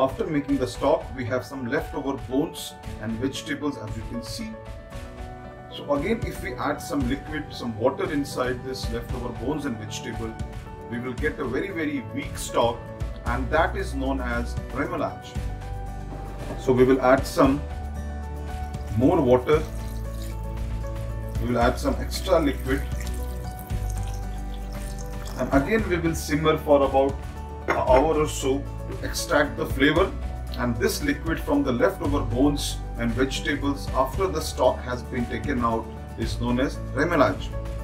After making the stock, we have some leftover bones and vegetables, as you can see. So again, if we add some liquid, some water inside this leftover bones and vegetable, we will get a very, very weak stock, and that is known as remouillage. So we will add some more water, we will add some extra liquid, and again we will simmer for about an hour or so to extract the flavor and this liquid from the leftover bones and vegetables after the stock has been taken out is known as remouillage.